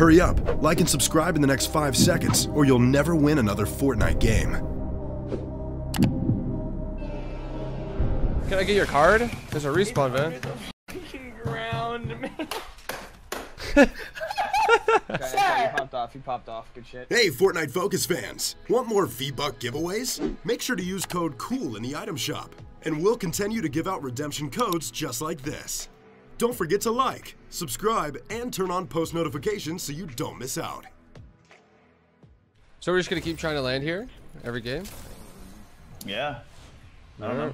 Hurry up, like and subscribe in the next 5 seconds, or you'll never win another Fortnite game. Can I get your card? There's a respawn event. Okay, he popped off. Good shit. Hey, Fortnite Focus fans! Want more V-Buck giveaways? Make sure to use code COOL in the item shop, and we'll continue to give out redemption codes just like this. Don't forget to like, subscribe, and turn on post notifications so you don't miss out. So we're just gonna keep trying to land here every game? Yeah. I don't know.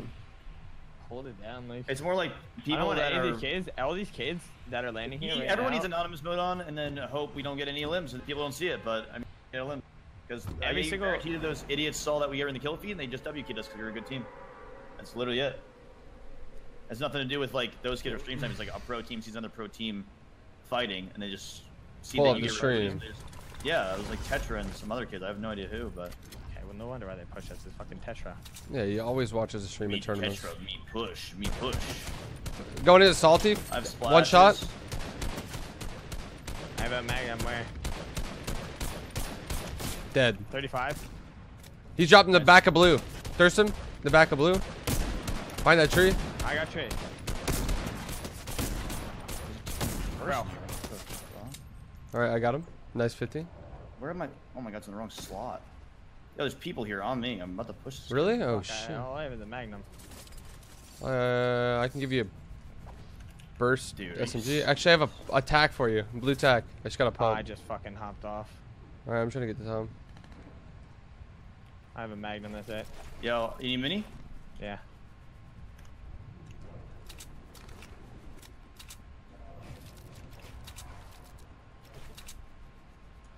Hold it down, like it's more like people that are all these kids that are landing here. Everyone needs anonymous mode on, and then hope we don't get any limbs and people don't see it. But I mean, get a limb because every single of those idiots saw that we were in the kill feed and they just WK'd us because we were a good team. That's literally it. Has nothing to do with like those kids or stream time. It's like a pro team sees another pro team fighting and they just see that you get stream. Yeah, it was like Tetra and some other kids. I have no idea who, but. Well, no wonder why they push us. This fucking Tetra. Yeah, he always watches the stream in tournaments. Tetra, me push. Going into Salty. I have splashes. One shot. I have a mag. I'm where? Dead. 35. He's dropping the back of blue. Thurston, the back of blue. Find that tree. I got tree. Bro. All right, I got him. Nice 50. Where am I? Oh my God, it's in the wrong slot. Yo, there's people here on me. I'm about to push this. Really? Oh, shit. I have the Magnum. I can give you a burst, dude. SMG. Actually, I have a tack for you. Blue tack. I just got a pump. I just fucking hopped off. Alright, I'm trying to get this home. I have a Magnum, that's it. Yo, you need mini? Yeah.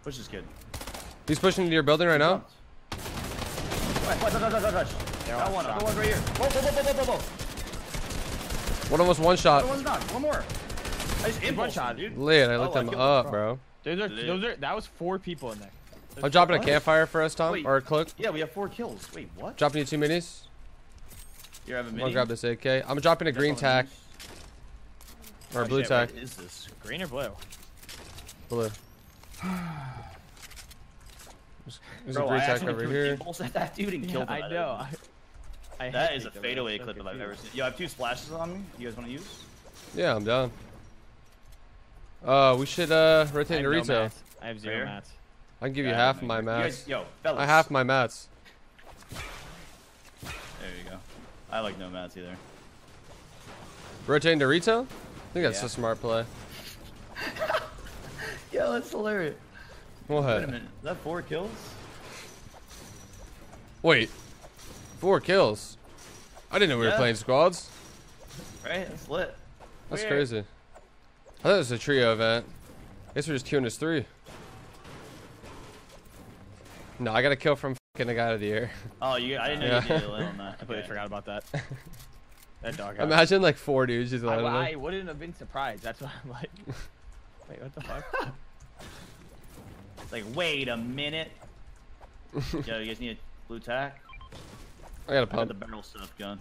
Push this kid. He's pushing into your building right now? Watch. Got one. Got one right here. Whoa. One almost one shot. One's done. One more. I just aimed one shot, dude. Lit. I looked them up, bro. That was 4 people in there. I'm dropping a campfire for us, Tom. Wait. Or a cloak. Yeah, we have 4 kills. Wait, what? Dropping you 2 minis. You have a mini? I'm gonna grab this AK. I'm dropping a green tack. Or a blue tack. What is this? Green or blue? Blue. There's a green tack over here. I know. That is a fadeaway clip that I've ever seen. Yo, I have 2 splashes on me. You guys want to use? Yeah, I'm down. We should rotate to retail. I have 0 mats. I can give you half of my mats. Yo, fellas. I half my mats. There you go. I like no mats either. Rotating to retail? I think that's a smart play. Yo, that's hilarious. What? Wait a minute, is that 4 kills? Wait, 4 kills? I didn't know we were playing squads. Right, that's lit. That's crazy. I thought it was a trio event. I guess we're just queuing as 3. No, I got a kill from fucking a guy out of the air. Oh, I didn't know you did a little on that. I completely forgot about that. That dog. Imagine like 4 dudes just landing. I wouldn't have been surprised. That's why I'm like, wait, what the fuck? Like, wait a minute. Yo, you guys need a blue tack? I got a pump. I got the barrel stuff gun.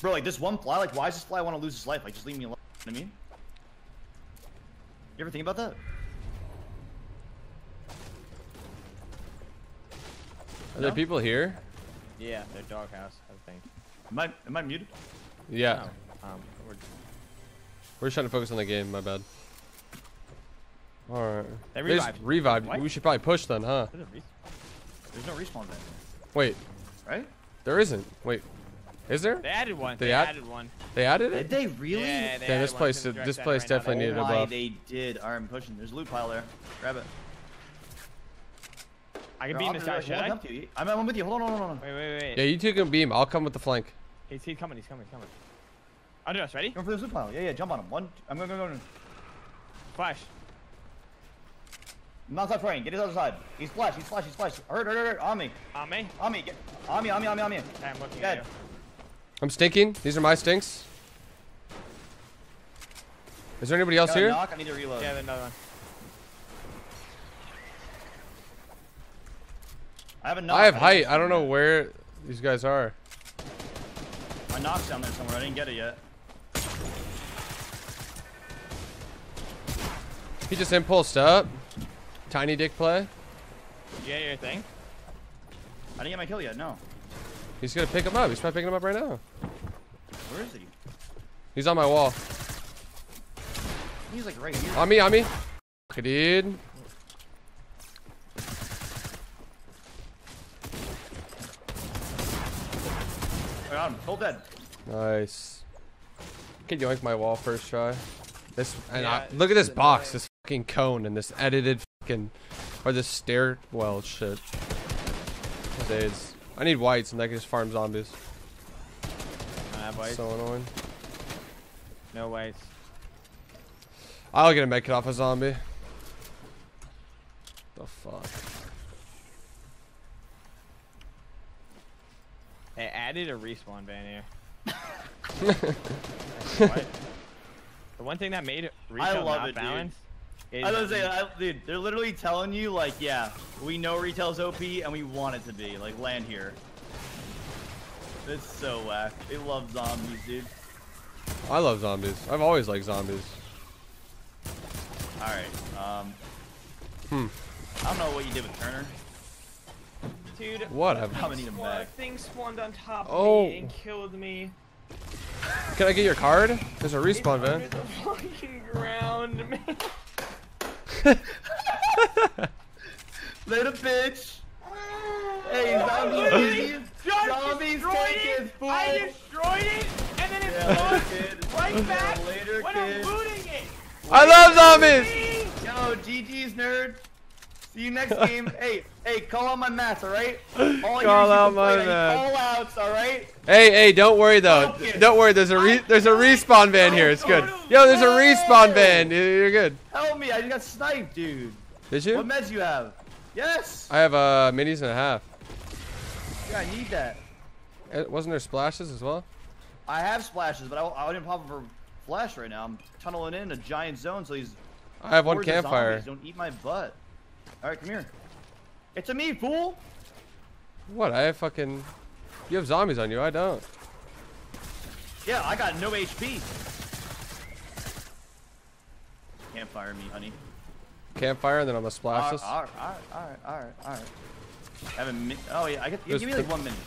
Bro, like this one fly, like why does this fly want to lose his life? Like, just leave me alone. You know what I mean? You ever think about that? Are there people here? Yeah, they're doghouse, I think. Am I muted? Yeah. No. We're just trying to focus on the game, my bad. Alright. They revived. What? We should probably push then, huh? There's no respawn there. Wait. Right? There isn't. Wait. Is there? They added one. They added one. They added it? Did they really? Yeah, they this place definitely needed a buff. Why they did. Alright, I'm pushing. There's a loot pile there. Grab it. I can beam this guy, should I? I'm with you. Hold on, Wait. Yeah, you 2 can beam. I'll come with the flank. He's coming. Under us, ready? Going for the loot pile. Yeah, jump on him. One, I'm gonna go. Flash. I'm not praying. Get his other side. He's flash. Hurt. On me. I'm looking at you. I'm stinking. These are my stinks. Is there anybody else here? Knock. I need to reload. Yeah, there's another one. I have height. I don't know where these guys are. knocks down there somewhere. I didn't get it yet. He just impulsed up. Tiny dick play. Did you get your thing? I didn't get my kill yet, no. He's gonna pick him up. He's probably picking him up right now. Where is he? He's on my wall. He's like right here. On me, on me. Okay, dude. I got him. Full dead. Nice. Can yoink my wall first try. This and yeah, look at this box, this fucking cone, and this edited fucking or this stairwell shit. Days. I need whites and I can just farm zombies. I have whites. So annoying. No whites. I'll get a medkit off a zombie. The fuck. They added a respawn ban here. The one thing that made retail not balanced. I was gonna say, dude, they're literally telling you, like, yeah, we know retail's OP and we want it to be. Like, land here. It's so whack. They love zombies, dude. I love zombies. I've always liked zombies. Alright, I don't know what you did with Turner. Dude, what a thing spawned on top of me and killed me. Can I get your card? There's a respawn, man. It's under the fucking ground, man. Later, bitch. Hey, zombies. Zombies take his food. I destroyed it, and then it spawned right back when I'm looting it. I love zombies. Yo, GG's, nerd. See you next game. Hey, call out my mats, alright? Call out my mats. Call outs, alright? Hey, don't worry though. Focus. Don't worry, there's a respawn ban here. It's good. Yo, there's a respawn ban. You're good. Help me, I just got sniped, dude. Did you? What meds you have? Yes. I have minis and a half. Yeah, I need that. Wasn't there splashes as well? I have splashes, but I didn't pop for flash right now. I'm tunneling in a giant zone, so he's. I have one campfire. Don't eat my butt. All right, come here. It's a me, fool. What? I have fucking. You have zombies on you. I don't. Yeah, I got no HP. Campfire me, honey. Campfire, and then I'm gonna splash this. All right. Have a minute. Oh yeah, I get. Give me like 1 minute.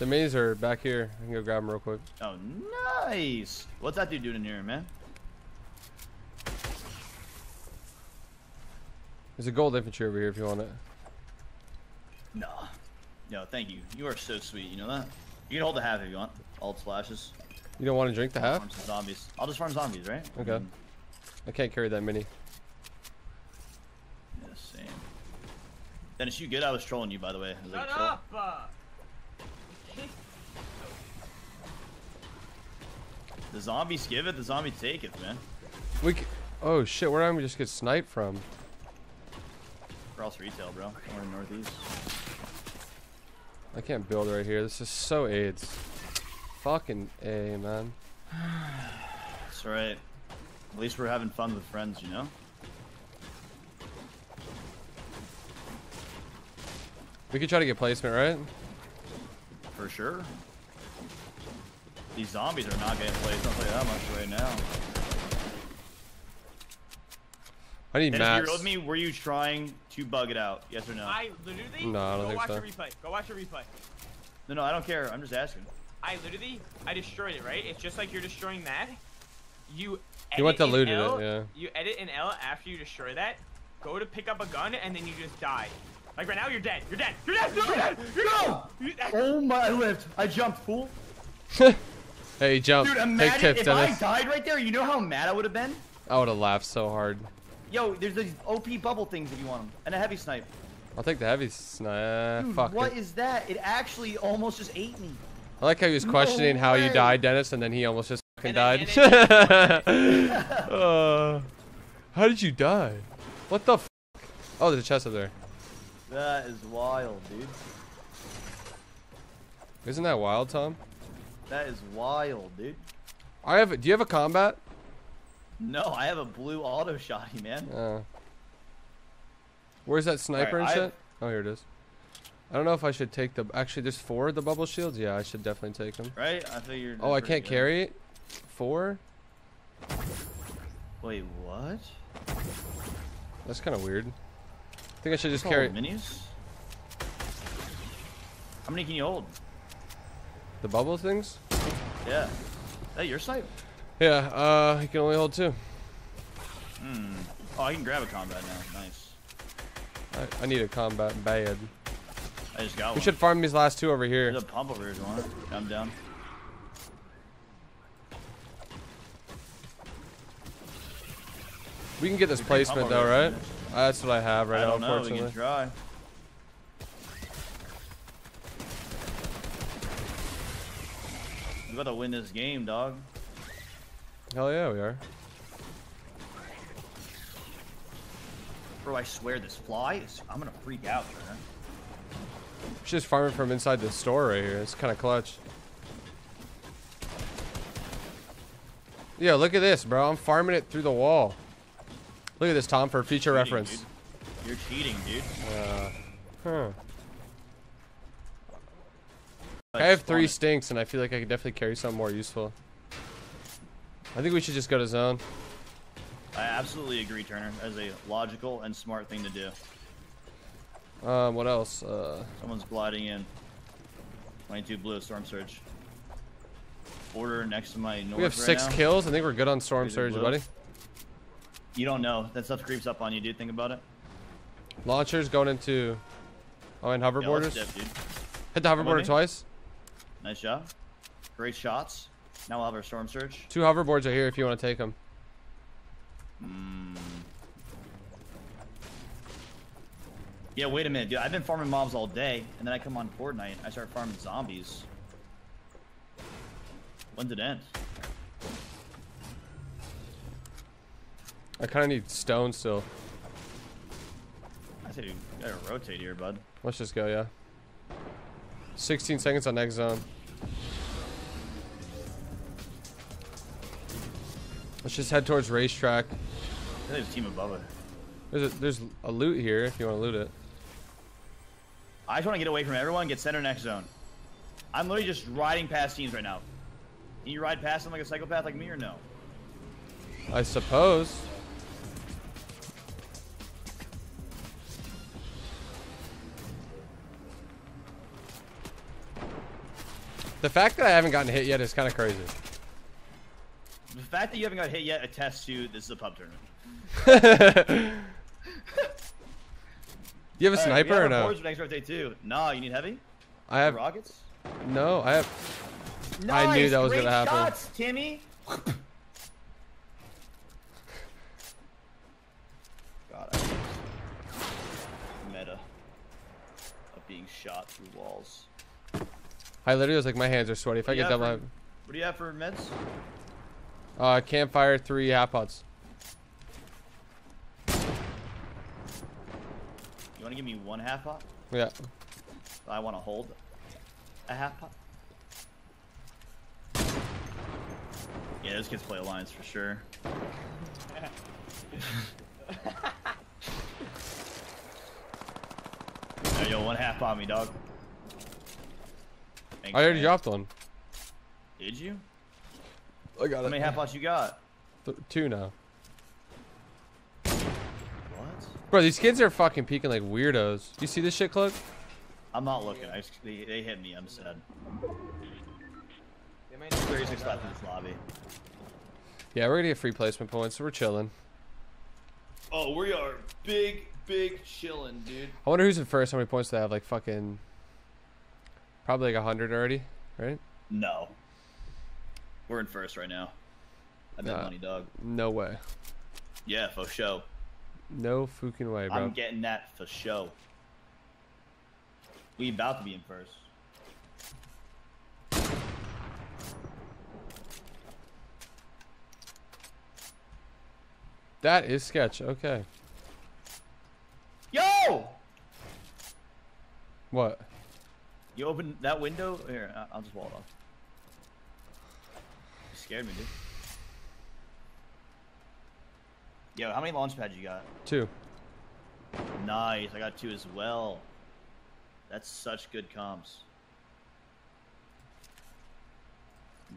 The minis are back here. I can go grab them real quick. Oh, nice. What's that dude doing in here, man? There's a gold infantry over here if you want it. No. No, thank you. You are so sweet, you know that? You can hold the half if you want. All splashes. You don't want to drink the half? I'll farm some zombies. I'll just farm zombies, right? Okay. I can't carry that many. Yeah, same. Dennis, you good? I was trolling you, by the way. Shut up! The zombies give it, the zombies take it, man. Oh shit, where am I just get sniped from? Else retail, bro. We're in northeast. I can't build right here. This is so AIDS. Fucking A, man. That's right. At least we're having fun with friends, you know? We could try to get placement, right? For sure. These zombies are not getting placed. I'll tell you that much right now. I need maps. You me, were you trying to bug it out? Yes or no? I literally. No, I don't think so. Go watch the replay. Go watch the replay. No, I don't care. I'm just asking. I destroyed it, right? It's just like you're destroying that. You went to loot it, yeah. You edit an L after you destroy that. Go to pick up a gun and then you just die. Like right now, you're dead. You're dead. You're dead. You're dead. Oh my! I lived. I jumped, fool. Hey, you jumped. Dude, imagine if I died right there. You know how mad I would have been? I would have laughed so hard. Yo, there's these OP bubble things if you want them, and a heavy snipe. I'll take the heavy snipe. Dude, fuck what is that? It actually almost just ate me. I like how he was questioning how you died, Dennis, and then he almost just fucking died. How did you die? What the fuck? Oh, there's a chest up there. That is wild, dude. Isn't that wild, Tom? That is wild, dude. Do you have a combat? No, I have a blue auto shotty, man. Where's that sniper and shit? Oh, here it is. I don't know if I should take the... Actually, there's four of the bubble shields. Yeah, I should definitely take them. Right? I thought you were... Oh, I can't carry it? Four? Wait, what? That's kind of weird. I think I should just carry... Minis? How many can you hold? The bubble things? Yeah. Is that your snipe? Yeah, you can only hold two. Hmm. Oh, I can grab a combat now. Nice. I need a combat bad. I just got one. We should farm these last two over here. There's a pump over here if you want it. I'm down. We can get this placement though, right? That's what I have right now, unfortunately. I don't know. We can try. We gotta win this game, dog. Hell yeah, we are. Bro, I swear this fly is... I'm gonna freak out, man. She's just farming from inside the store right here. It's kind of clutch. Yo, look at this, bro. I'm farming it through the wall. Look at this, Tom, for future reference. Dude. You're cheating, dude. I have three stinks, and I feel like I could definitely carry something more useful. I think we should just go to zone. I absolutely agree, Turner. That is a logical and smart thing to do. What else? Someone's gliding in. 22 blue, Storm Surge. Order next to my north. We have six right now. Kills. I think we're good on Storm Surge, buddy. You don't know. That stuff creeps up on you, dude. Think about it. Launchers going into... Oh, and hoverboarders. Yeah, hit the hoverboarder twice. Nice job. Great shots. Now we'll have our Storm Surge. Two hoverboards are here if you want to take them. Yeah, wait a minute, dude. I've been farming mobs all day, and then I come on Fortnite. I start farming zombies. When did it end? I kind of need stone still. I think you gotta rotate here, bud. Let's just go, yeah. 16 seconds on next zone. Let's just head towards racetrack. I think there's a team above it. There's a loot here if you want to loot it. I just want to get away from everyone, get center next zone. I'm literally just riding past teams right now. Can you ride past them like a psychopath like me or no? I suppose. The fact that I haven't gotten hit yet is kind of crazy. The fact that you haven't got hit yet attests to this is a pub tournament. Do you have a sniper or no? Next rotate too. Nah, you need heavy? I have rockets? No, I have. Nice, I knew that was gonna happen. Shots, Timmy. God, I hate meta of being shot through walls. I literally was like, my hands are sweaty. If I get double heavy. What do you have for meds? Campfire, 3 half pots. You want to give me one half pot? Yeah. I want to hold a half pot. Yeah, those kids play Alliance for sure. Right, yo, one half pot me, dog. Thanks, I already dropped one. Did you? I got it. How many half pots you got? 2 now. What? Bro, these kids are fucking peeking like weirdos. You see this shit, Cloak? I'm not looking. I just, they hit me. I'm sad. They might 36 left in this lobby. Yeah, we're gonna get free placement points, so we're chilling. Oh, we are big, big chilling, dude. I wonder who's in first. How many points do they have? Like fucking... Probably like 100 already, right? No. We're in first right now. I bet money, dog. No way. Yeah, for show. No fucking way, bro. I'm getting that for show. We about to be in first. That is sketch. Okay. Yo! What? You open that window? Here, I'll just wall it off. Scared me, dude. Yo, how many launch pads you got? 2. Nice, I got 2 as well. That's such good comms.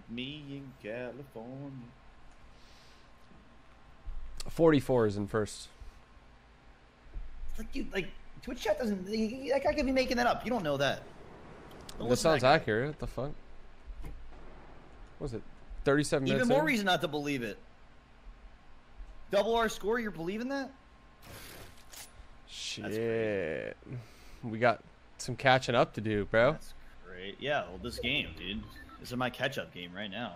Me in California. 44 is in first. Like, dude, like, Twitch chat doesn't... Like, I could be making that up. You don't know that. Don't that sounds that accurate. What the fuck? What was it? 37 minutes Even more reason not to believe it. Double R score, you're believing that? Shit. We got some catching up to do, bro. That's great. Yeah, well, this game, dude. This is my catch-up game right now.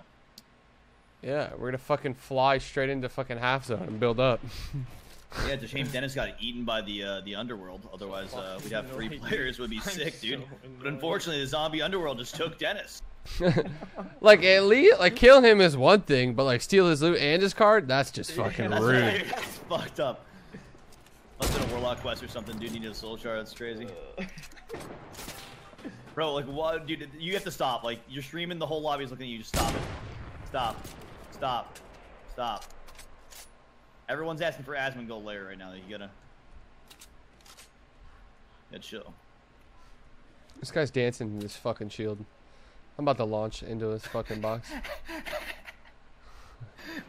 Yeah, we're going to fucking fly straight into fucking half zone and build up. Yeah, it's a shame Dennis got eaten by the Underworld. Otherwise, we'd have three players. Would be sick, dude. But unfortunately, the zombie Underworld just took Dennis. Like, at least, like, kill him is one thing, but, like, steal his loot and his card? That's just fucking rude. That's fucked up. Must have been a Warlock quest or something, dude. You need a soul shard. That's crazy. Bro, like, what, dude? You have to stop. Like, you're streaming, the whole lobby is looking at you. Just stop it. Stop. Stop. Stop. Everyone's asking for Asmongold layer right now. You gotta... Good chill. This guy's dancing in this fucking shield. I'm about to launch into his fucking box.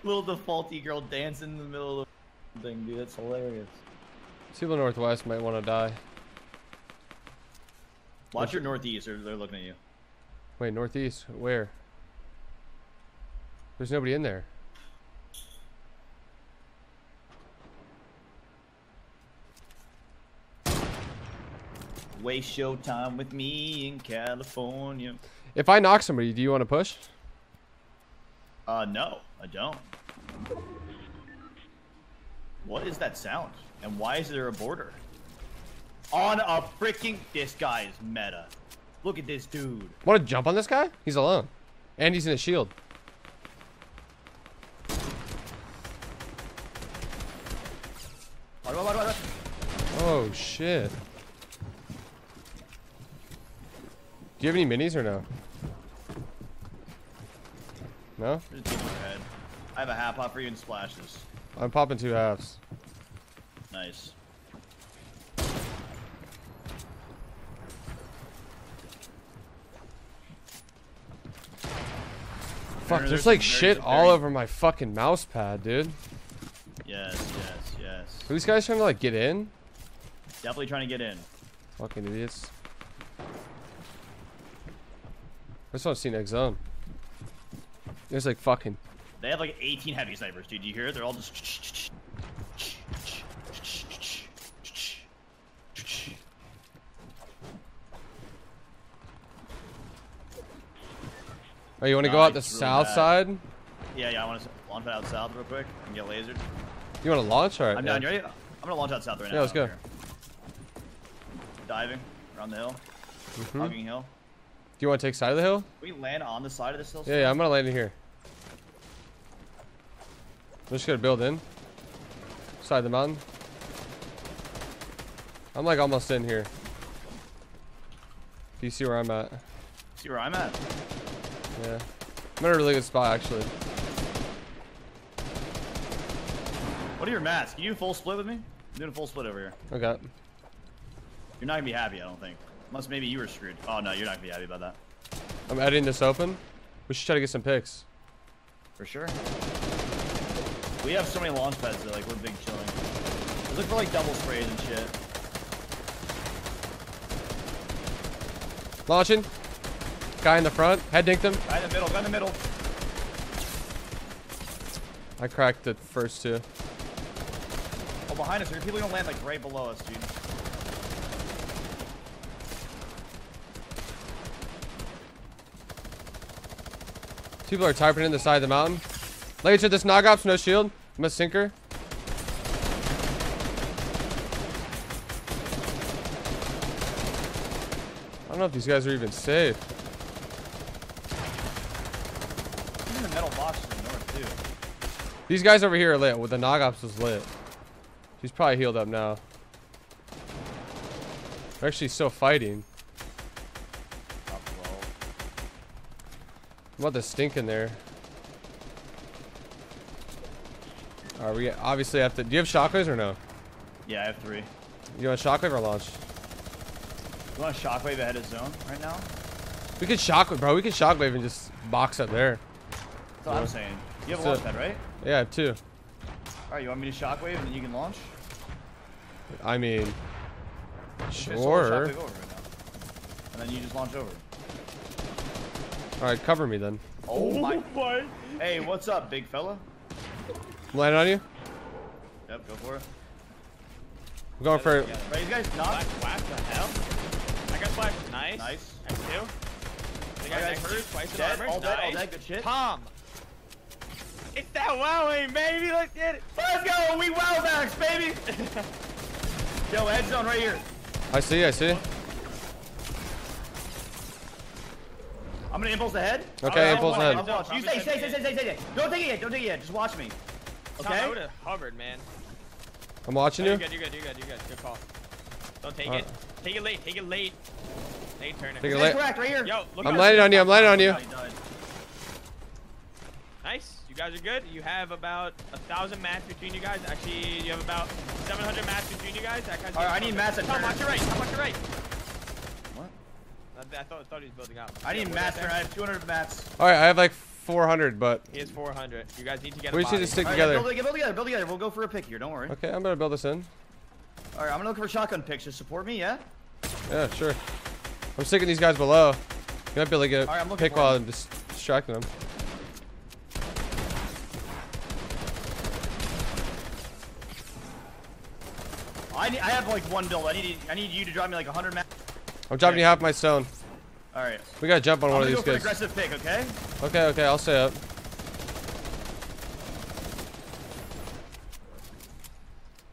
Little defaulty girl dancing in the middle of the thing, dude. That's hilarious. People in Northwest might want to die. Watch your Northeast, or they're looking at you. Wait, Northeast? Where? There's nobody in there. Waste your time with me in California. If I knock somebody, do you want to push? No, I don't. What is that sound? And why is there a border? On a freaking... This guy is meta. Look at this dude. Want to jump on this guy? He's alone. And he's in a shield. Oh, shit. Do you have any minis or no? No? There's a team overhead. I have a half pop for you and splashes. I'm popping two halves. Nice. Fuck, there's like shit all over my fucking mouse pad, dude. Yes, yes, yes. Are these guys trying to like get in? Definitely trying to get in. Fucking idiots. I just want to see next zone. There's like fucking... They have like 18 heavy snipers, dude. You hear it? They're all just... Oh, you want to go out the south side? Yeah, yeah. I want to launch out south real quick and get lasered. You want to launch? All right. I'm down. You ready? I'm going to launch out south right now. Yeah, let's go. Here. Diving around the hill. Hugging hill. Do you want to take side of the hill? Can we land on the side of this hill? Yeah, yeah, I'm gonna land in here. I'm just gonna build in. Side of the mountain. I'm like almost in here. Do you see where I'm at? See where I'm at? Yeah. I'm in a really good spot, actually. What are your mats? Can you do full split with me? I'm doing a full split over here. Okay. You're not gonna be happy, I don't think. Unless maybe you were screwed. Oh, no, you're not going to be happy about that. I'm editing this open. We should try to get some picks. For sure. We have so many launch pads that, like, we're big chilling. We look for, like, double sprays and shit. Launching. Guy in the front. Head dinked him. Guy in the middle. Guy in the middle. I cracked the first two. Oh, behind us. There are people going to land, like, right below us, dude. People are typing in the side of the mountain. Laser this Nogops, no shield. I'm a sinker. I don't know if these guys are even safe. He's in the metal box to the north, too. These guys over here are lit. Well, the Nogops was lit. He's probably healed up now. They're actually still fighting. I'm about to stink in there. Alright, we obviously have to... Do you have shockwaves or no? Yeah, I have three. You want shockwave or launch? You want to shockwave ahead of zone right now? We could shockwave, bro. We could shockwave and just box up there. That's what I'm saying. You have a launch pad, right? Yeah, I have two. Alright, you want me to shockwave and then you can launch? I mean, sure. Over right now. And then you just launch over. Alright, cover me then. Oh my. Hey, what's up, big fella? Land on you? Yep, go for it. I'm going for it. Right, you guys knocked? What the hell? I got flagged. Nice. Nice. I have two. The guys hurt twice in armor. All that, all that good shit. Tom. It's that wowing, baby. Let's get it. Let's go. We wow backs, baby. Yo, head zone right here. I see. I see. I'm gonna impulse the head. Okay, impulse the head. Watch. You stay. Don't take it yet. Don't take it yet. Just watch me. Okay. I would have hovered, man. I'm watching you. You're good. Good call. Don't take it. Take it late. Late turn. Take it late. Correct, right here. Yo, look. I'm landing on you. Nice. You guys are good. You have about 1,000 mats between you guys. Actually, you have about 700 mats between you guys. Alright, I need mats at turn. Watch your right. What? I thought he was building out. I need mats there. I have 200 mats. Alright, I have like 400, but he has 400. You guys need to get. We just need to stick together. Yeah, build together. We'll go for a pick here. Don't worry. Okay, I'm gonna build this in. Alright, I'm gonna look for shotgun picks. Just support me, yeah? Yeah, sure. I'm sticking these guys below. You might be able to get a pick while I'm just distracting them. I have like one build. I need you to drop me like 100 mats. I'm dropping you half my stone. All right. We gotta jump on one of these guys. Aggressive pick, okay? Okay. I'll stay up. These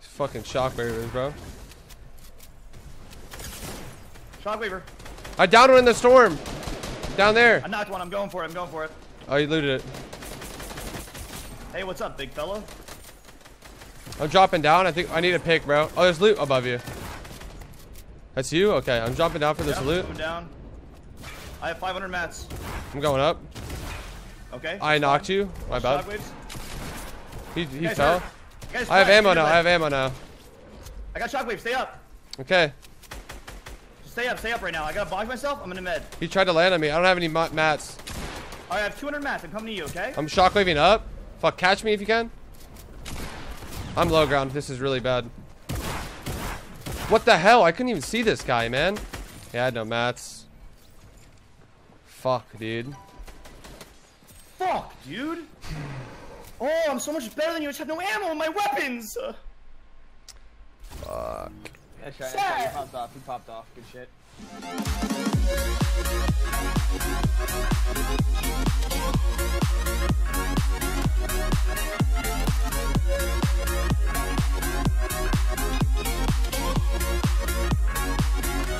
fucking shockwaivers, bro. Shockwaver. I downed one in the storm. Down there. I knocked one. I'm going for it. Oh, you looted it. Hey, what's up, big fella? I'm dropping down. I think I need a pick, bro. Oh, there's loot above you. That's you? Okay, I'm dropping down for this loot. I'm down. I have 500 mats. I'm going up. Okay. I knocked you. My bad. He fell. I have ammo now. I got shockwaves. Stay up. Okay. Stay up right now. I gotta box myself. I'm gonna med. He tried to land on me. I don't have any mats. I have 200 mats. I'm coming to you, okay? I'm shockwaving up. Fuck, catch me if you can. I'm low ground. This is really bad. What the hell? I couldn't even see this guy, man. Yeah, I had no mats. Fuck, dude. Oh, I'm so much better than you. I just have no ammo in my weapons. Fuck. That's right. He popped off. Good shit.